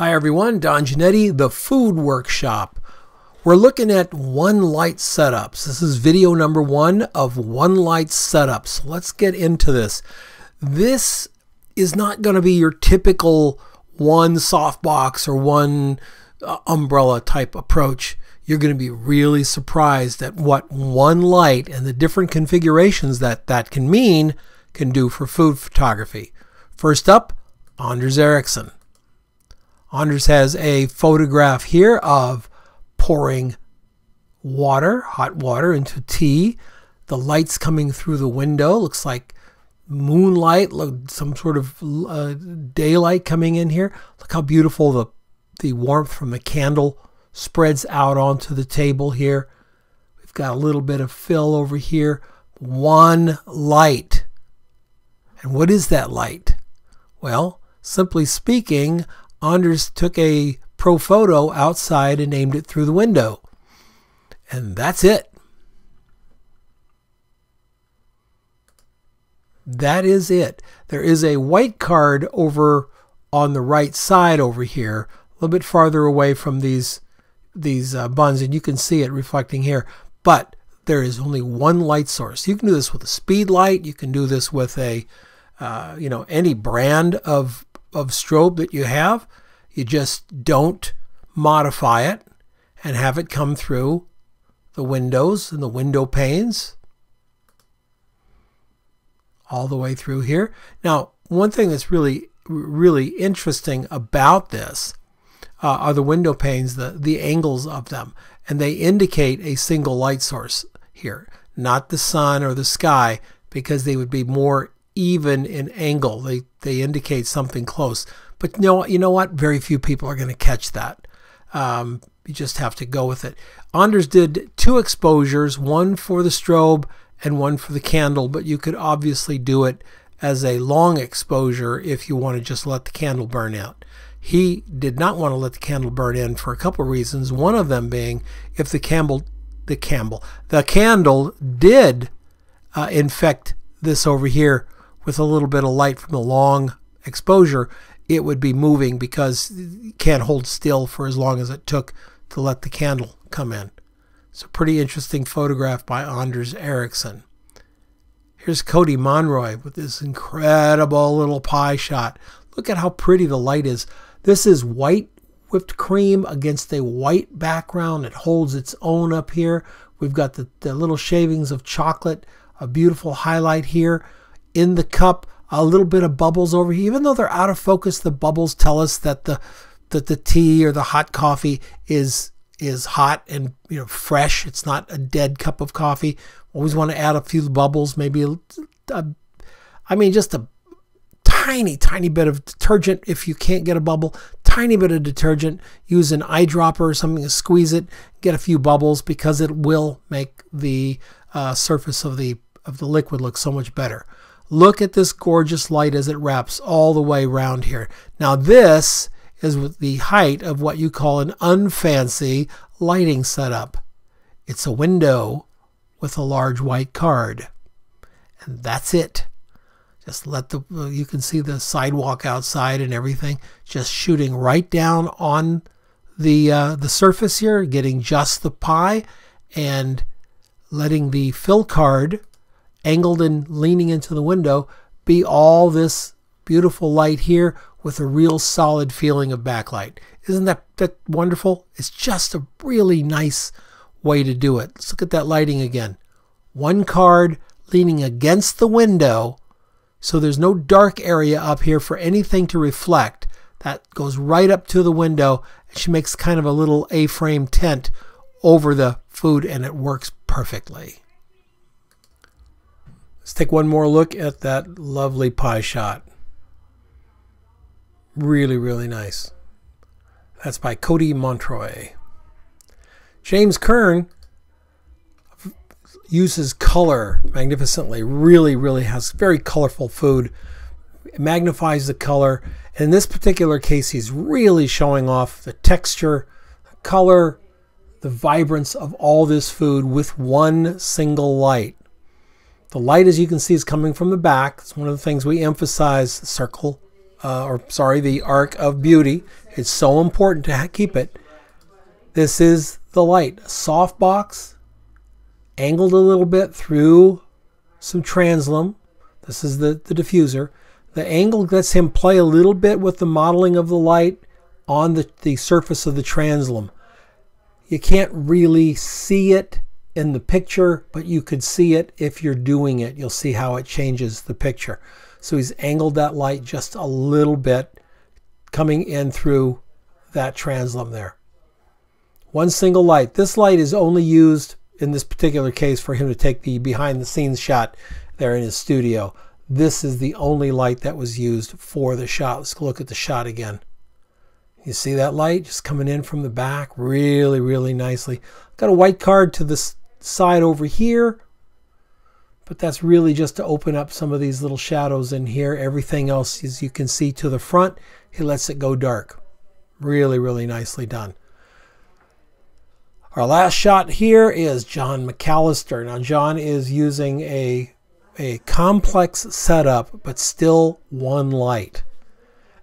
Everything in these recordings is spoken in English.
Hi everyone, Don Giannatti, The Food Workshop. We're looking at one light setups. This is video number 1 of one light setups. Let's get into this. This is not going to be your typical one softbox or one umbrella type approach. You're going to be really surprised at what one light and the different configurations that can mean can do for food photography. First up, Anders Ericsson. Anders has a photograph here of pouring water, hot water, into tea. The light's coming through the window. Looks like moonlight, some sort of daylight coming in here. Look how beautiful the warmth from the candle spreads out onto the table here. We've got a little bit of fill over here. One light. And what is that light? Well, simply speaking, Anders took a Profoto outside and aimed it through the window. And that's it. That is it. There is a white card over on the right side over here, a little bit farther away from these buns, and you can see it reflecting here. But there is only one light source. You can do this with a speed light. You can do this with a, you know, any brand of strobe that you have. You just don't modify it and have it come through the windows and the window panes all the way through here. Now, one thing that's really interesting about this are the window panes, the angles of them, and they indicate a single light source here, not the sun or the sky, because they would be more even in angle. They indicate something close. But no, you know what? Very few people are going to catch that. You just have to go with it. Anders did 2 exposures, one for the strobe and one for the candle, but you could obviously do it as a long exposure if you want to just let the candle burn out. He did not want to let the candle burn in for a couple of reasons, one of them being if the candle did infect this over here with a little bit of light from the long exposure, it would be moving because it can't hold still for as long as it took to let the candle come in. It's a pretty interesting photograph by Anders Ericsson. Here's Cody Monroy with this incredible little pie shot. Look at how pretty the light is. This is white whipped cream against a white background. It holds its own up here. We've got the little shavings of chocolate, a beautiful highlight here in the cup, a little bit of bubbles over here. Even though they're out of focus, the bubbles tell us that the tea or the hot coffee is hot and, you know, fresh. It's not a dead cup of coffee. Always want to add a few bubbles, maybe just a tiny bit of detergent. If you can't get a bubble, tiny bit of detergent, use an eyedropper or something to squeeze it, get a few bubbles, because it will make the surface of the liquid look so much better. Look at this gorgeous light as it wraps all the way around here. Now this is with the height of what you call an unfancy lighting setup. It's a window with a large white card. And that's it. Just you can see the sidewalk outside and everything, just shooting right down on the surface here, getting just the pie and letting the fill card angled and leaning into the window be all this beautiful light here with a real solid feeling of backlight. Isn't that wonderful? It's just a really nice way to do it. Let's look at that lighting again. One card leaning against the window, so there's no dark area up here for anything to reflect. That goes right up to the window, and she makes kind of a little A-frame tent over the food, and it works perfectly. Let's take one more look at that lovely pie shot. Really, really nice. That's by Cody Monroy. James Kern uses color magnificently. Really, really has very colorful food. Magnifies the color. In this particular case, he's really showing off the texture, the color, the vibrance of all this food with one single light. The light, as you can see, is coming from the back. It's one of the things we emphasize, the arc of beauty. It's so important to keep it. This is the light. Soft box, angled a little bit through some translum. This is the diffuser. The angle lets him play a little bit with the modeling of the light on the surface of the translum. You can't really see it in the picture, but you could see it if you're doing it. You'll see how it changes the picture. So he's angled that light just a little bit coming in through that translum there. One single light. This light is only used in this particular case for him to take the behind the scenes shot there in his studio. This is the only light that was used for the shot. Let's look at the shot again. You see that light just coming in from the back really, really nicely. Got a white card to this side over here, but that's really just to open up some of these little shadows in here. Everything else, as you can see to the front, he lets it go dark. Really, really nicely done. Our last shot here is John McAllister. Now John is using a complex setup, but still one light.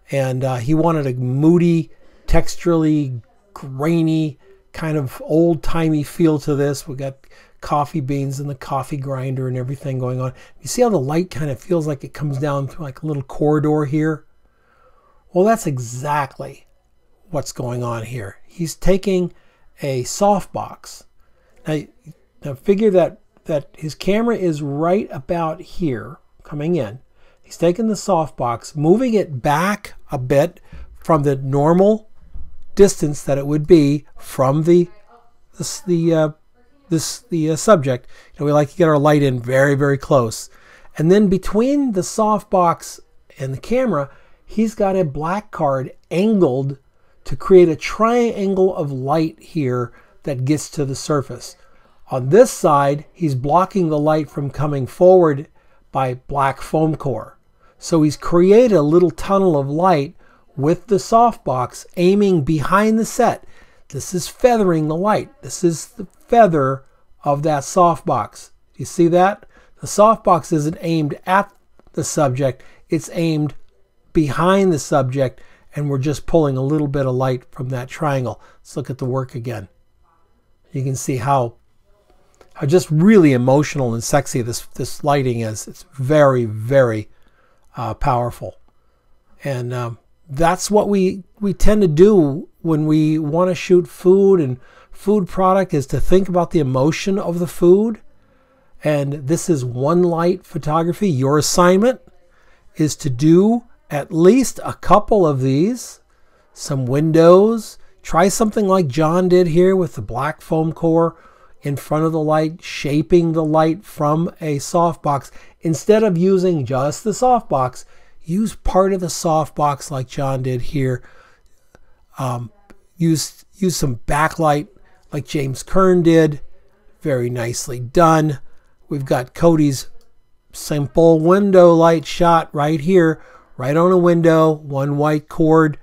And he wanted a moody, texturally grainy, kind of old-timey feel to this. We got coffee beans and the coffee grinder and everything going on. You see how the light kind of feels like it comes down through like a little corridor here? Well, that's exactly what's going on here. He's taking a softbox. Now figure that his camera is right about here coming in. He's taking the softbox, moving it back a bit from the normal distance that it would be from the subject. You know, we like to get our light in very, very close. And then between the softbox and the camera, he's got a black card angled to create a triangle of light here that gets to the surface. On this side, he's blocking the light from coming forward by black foam core. So he's created a little tunnel of light with the softbox aiming behind the set. This is feathering the light. This is the feather of that softbox. Do you see that? The softbox isn't aimed at the subject. It's aimed behind the subject, and we're just pulling a little bit of light from that triangle. Let's look at the work again. You can see how just really emotional and sexy this lighting is. It's very, very powerful. And that's what we tend to do when we want to shoot food and food product, is to think about the emotion of the food. And this is one light photography. Your assignment is to do at least a couple of these, some windows. Try something like John did here with the black foam core in front of the light, shaping the light from a softbox. Instead of using just the softbox, use part of the softbox like John did here. Use some backlight like James Kern did. Very nicely done. We've got Cody's simple window light shot right here, right on a window, one white card,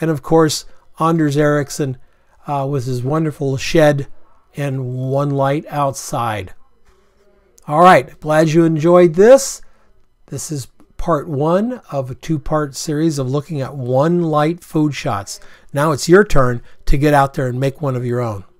and of course Anders Ericsson with his wonderful shed and one light outside. Alright, glad you enjoyed this. This is part one of a two-part series of looking at one light food shots. Now it's your turn to get out there and make one of your own.